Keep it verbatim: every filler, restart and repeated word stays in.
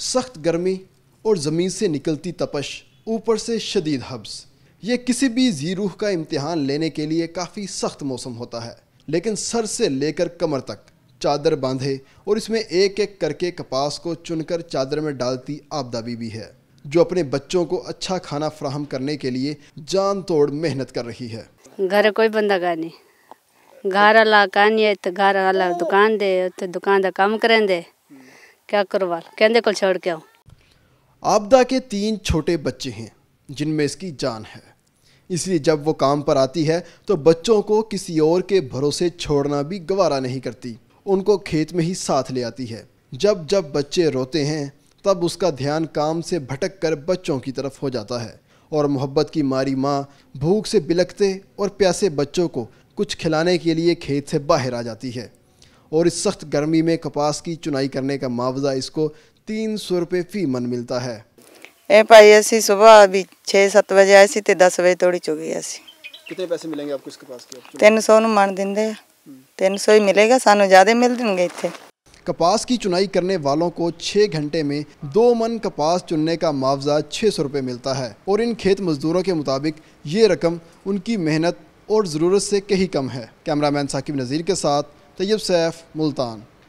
सख्त गर्मी और ज़मीन से निकलती तपश, ऊपर से शदीद हब्स, ये किसी भी जी रूह का इम्तिहान लेने के लिए काफ़ी सख्त मौसम होता है। लेकिन सर से लेकर कमर तक चादर बांधे और इसमें एक एक करके कपास को चुनकर चादर में डालती आपदा बीबी है, जो अपने बच्चों को अच्छा खाना फराहम करने के लिए जान तोड़ मेहनत कर रही है। घर कोई बंदा नहीं, घर ला कानी तो घर वाला दुकान दे तो दुकान का काम करें दे क्या करवा कहते को छोड़ के आओ। आपदा के तीन छोटे बच्चे हैं जिनमें इसकी जान है, इसलिए जब वो काम पर आती है तो बच्चों को किसी और के भरोसे छोड़ना भी गवारा नहीं करती, उनको खेत में ही साथ ले आती है। जब जब बच्चे रोते हैं तब उसका ध्यान काम से भटक कर बच्चों की तरफ हो जाता है और मोहब्बत की मारी माँ भूख से बिलखते और प्यासे बच्चों को कुछ खिलाने के लिए खेत से बाहर आ जाती है। और इस सख्त गर्मी में कपास की चुनाई करने का मुआवजा इसको तीन सौ रुपये फी मन मिलता है। ए भाई ऐसी सुबह अभी छः सत्त बजे आई सी तो दस बजे थोड़ी चुकी ऐसी। कितने पैसे मिलेंगे आपको इसके पास के? तीन सौ मन दिन दे तीन सौ ही मिलेगा, सानू ज़्यादा मिल देंगे इतने। कपास की चुनाई करने वालों को छः घंटे में दो मन कपास चुनने का मुआवजा छः सौ रुपये मिलता है और इन खेत मजदूरों के मुताबिक ये रकम उनकी मेहनत और ज़रूरत से कहीं कम है। कैमरामैन साकिब नज़ीर के साथ तैयब सैफ, मुल्तान।